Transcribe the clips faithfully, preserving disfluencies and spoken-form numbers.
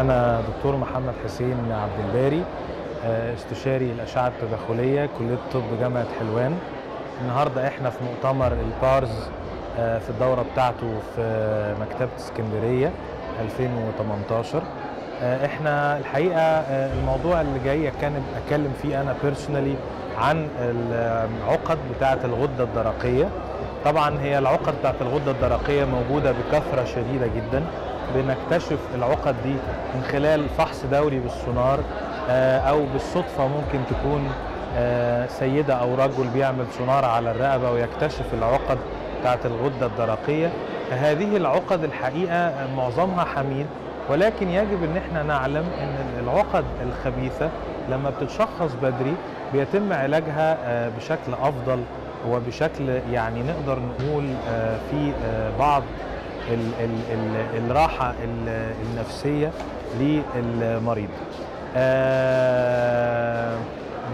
أنا دكتور محمد حسين عبدالباري، استشاري الأشعة التداخلية، كلية الطب، جامعة حلوان. النهاردة إحنا في مؤتمر البارز في الدورة بتاعته في مكتبة اسكندرية ألفين وتمنتاشر. إحنا الحقيقة الموضوع اللي جاي كان أتكلم فيه أنا بيرسونالي عن العقد بتاعة الغدة الدرقية. طبعا هي العقد بتاعة الغدة الدرقية موجودة بكثرة شديدة جدا، بنكتشف العقد دي من خلال فحص دوري بالسونار أو بالصدفة. ممكن تكون سيدة أو رجل بيعمل سونار على الرقبة ويكتشف العقد بتاعة الغدة الدرقية. هذه العقد الحقيقة معظمها حميد، ولكن يجب ان احنا نعلم ان العقد الخبيثة لما بتتشخص بدري بيتم علاجها بشكل افضل وبشكل يعني نقدر نقول في بعض الراحة النفسية للمريض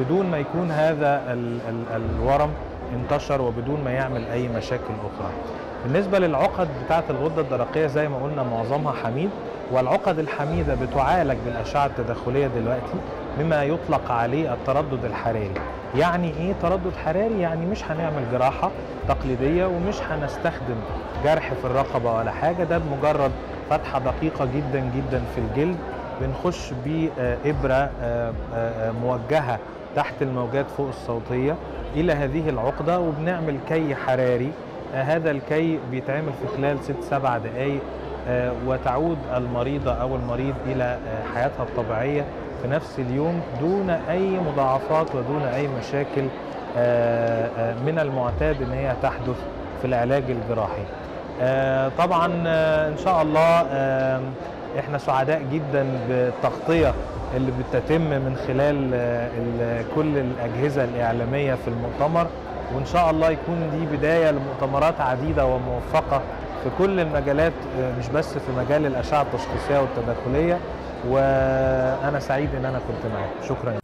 بدون ما يكون هذا الورم انتشر وبدون ما يعمل اي مشاكل اخرى. بالنسبة للعقد بتاعة الغدة الدرقية زي ما قلنا معظمها حميد، والعقد الحميدة بتعالج بالأشعة التداخلية دلوقتي مما يطلق عليه التردد الحراري. يعني إيه تردد حراري؟ يعني مش هنعمل جراحة تقليدية ومش هنستخدم جرح في الرقبة ولا حاجة، ده بمجرد فتحة دقيقة جدا جدا في الجلد بنخش بإبرة موجهة تحت الموجات فوق الصوتية إلى هذه العقدة وبنعمل كي حراري. هذا الكي بيتعمل في خلال ست سبع دقايق وتعود المريضة أو المريض إلى حياتها الطبيعية في نفس اليوم دون أي مضاعفات ودون أي مشاكل من المعتاد إن هي تحدث في العلاج الجراحي. طبعا إن شاء الله إحنا سعداء جدا بالتغطية اللي بتتم من خلال كل الأجهزة الإعلامية في المؤتمر، وإن شاء الله يكون دي بداية لمؤتمرات عديدة وموفقة في كل المجالات مش بس في مجال الأشعة التشخيصية والتداخلية. وأنا سعيد إن أنا كنت معاك، شكرا.